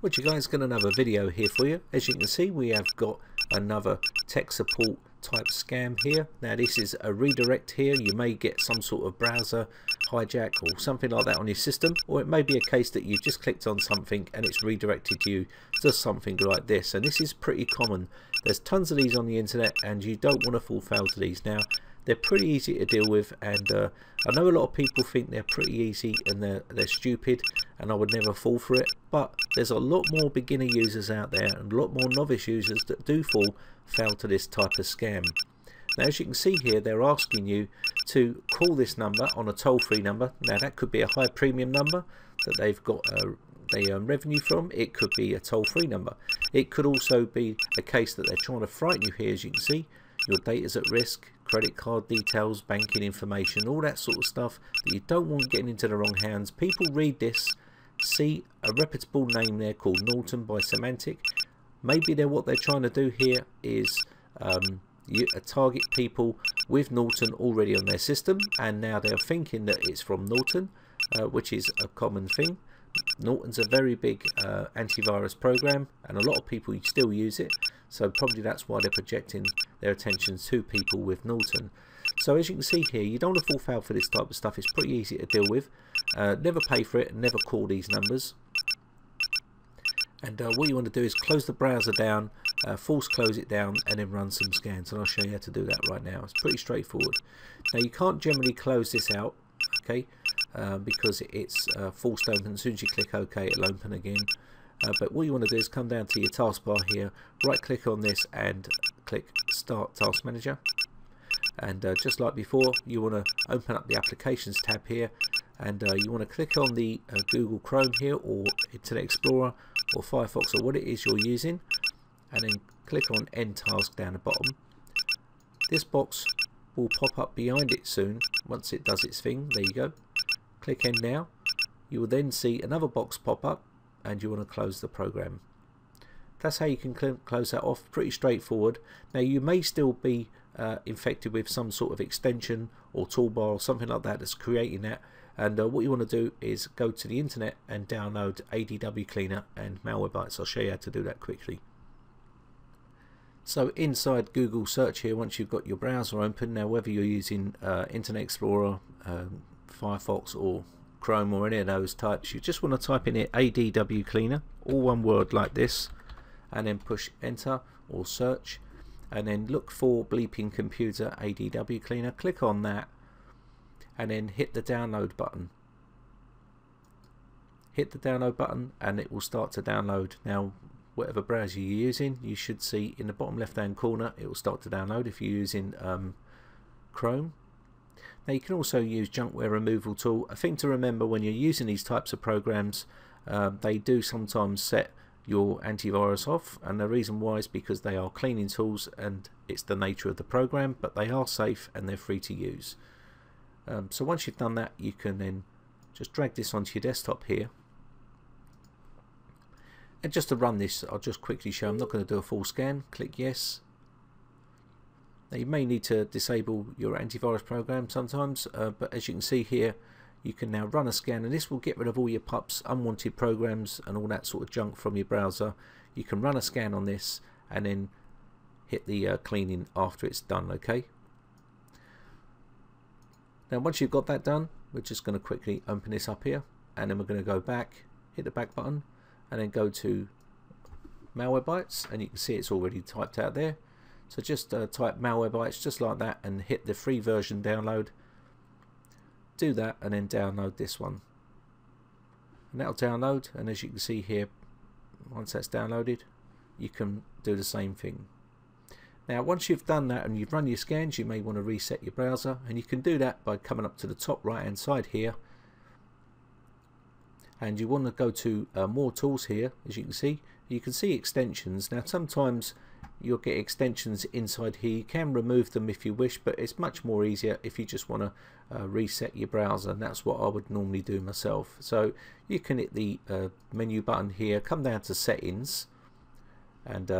What you guys got another video here for you. As you can see, we have got another tech support type scam here. Now this is a redirect here. You may get some sort of browser hijack or something like that on your system, or it may be a case that you just clicked on something and it's redirected you to something like this. And this is pretty common. There's tons of these on the internet and you don't want to fall foul to these. Now they're pretty easy to deal with, and I know a lot of people think they're pretty easy and they're stupid and I would never fall for it, but there's a lot more beginner users out there and a lot more novice users that do fall foul to this type of scam. Now as you can see here, they're asking you to call this number on a toll-free number. Now that could be a high premium number that they've got they earn revenue from. It could be a toll-free number. It could also be a case that they're trying to frighten you here. As you can see, your data's at risk, credit card details, banking information, all that sort of stuff that you don't want getting into the wrong hands. People read this, see a reputable name there called Norton by Symantec. Maybe they're what they're trying to do here is target people with Norton already on their system, and now they're thinking that it's from Norton, which is a common thing. Norton's a very big antivirus program and a lot of people still use it, so probably that's why they're projecting their attention to people with Norton. So as you can see here, you don't want to fall foul for this type of stuff. It's pretty easy to deal with. Never pay for it and never call these numbers. And what you want to do is close the browser down, force close it down, and then run some scans, and I'll show you how to do that right now. It's pretty straightforward. Now you can't generally close this out, okay, because it's forced open. As soon as you click OK, it'll open again. But what you want to do is come down to your taskbar here, right click on this and click Start Task Manager, and just like before, you want to open up the Applications tab here, and you want to click on the Google Chrome here, or Internet Explorer or Firefox, or what it is you're using, and then click on End Task down the bottom. This box will pop up behind it soon once it does its thing. There you go, click End now. You will then see another box pop up and you want to close the program. That's how you can close that off. Pretty straightforward. Now you may still be infected with some sort of extension or toolbar or something like that that's creating that, and what you want to do is go to the internet and download AdwCleaner and malwarebytes. I'll show you how to do that quickly. So inside Google search here, once you've got your browser open, now whether you're using Internet Explorer, Firefox or Chrome or any of those types, you just want to type in here AdwCleaner, all one word like this, and then push enter or search, and then look for Bleeping Computer AdwCleaner, click on that, and then hit the download button. Hit the download button and it will start to download. Now whatever browser you're using, you should see in the bottom left hand corner it will start to download if you're using Chrome. Now you can also use Junkware Removal Tool. A thing to remember when you're using these types of programs, they do sometimes set your antivirus off, and the reason why is because they are cleaning tools and it's the nature of the program, but they are safe and they're free to use. So once you've done that, you can then just drag this onto your desktop here. And just to run this, I'll just quickly show, I'm not going to do a full scan, click yes. Now you may need to disable your antivirus program sometimes, but as you can see here, you can now run a scan, and this will get rid of all your pups, unwanted programs and all that sort of junk from your browser. You can run a scan on this and then hit the cleaning after it's done, okay? Now once you've got that done, we're just going to quickly open this up here, and then we're going to go back, hit the back button, and then go to malwarebytes, and you can see it's already typed out there. So just type malwarebytes just like that and hit the free version download. Do that and then download this one, and that'll download, and as you can see here, once that's downloaded, you can do the same thing. Now once you've done that and you've run your scans, you may want to reset your browser, and you can do that by coming up to the top right hand side here, and you want to go to more tools here. As you can see extensions. Now sometimes you'll get extensions inside here. You can remove them if you wish, but it's much more easier if you just want to reset your browser, and that's what I would normally do myself. So you can hit the menu button here, come down to settings, and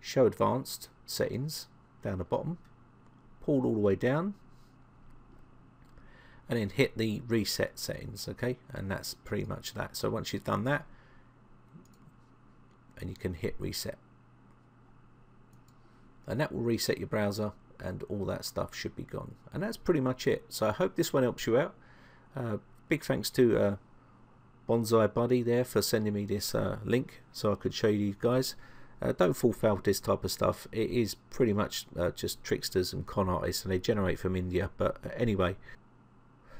show advanced settings down the bottom, pull all the way down, and then hit the reset settings, okay? And that's pretty much that. So once you've done that, and you can hit reset, and that will reset your browser and all that stuff should be gone. And that's pretty much it. So I hope this one helps you out. Big thanks to Bonzi Buddy there for sending me this link so I could show you guys. Don't fall foul to this type of stuff. It is pretty much just tricksters and con artists, and they generate from India. But anyway,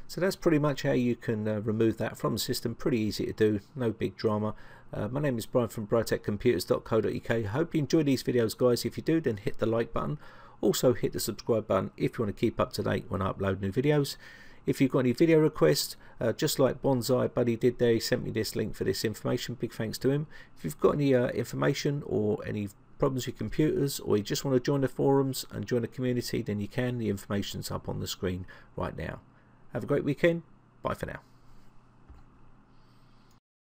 so that's pretty much how you can remove that from the system. Pretty easy to do, no big drama. My name is Brian from briteccomputers.co.uk. Hope you enjoy these videos, guys. If you do, then hit the like button. Also hit the subscribe button if you want to keep up to date when I upload new videos. If you've got any video requests, just like Bonzi Buddy did there, he sent me this link for this information. Big thanks to him. If you've got any information or any problems with computers, or you just want to join the forums and join the community, then you can. The information's up on the screen right now. Have a great weekend. Bye for now.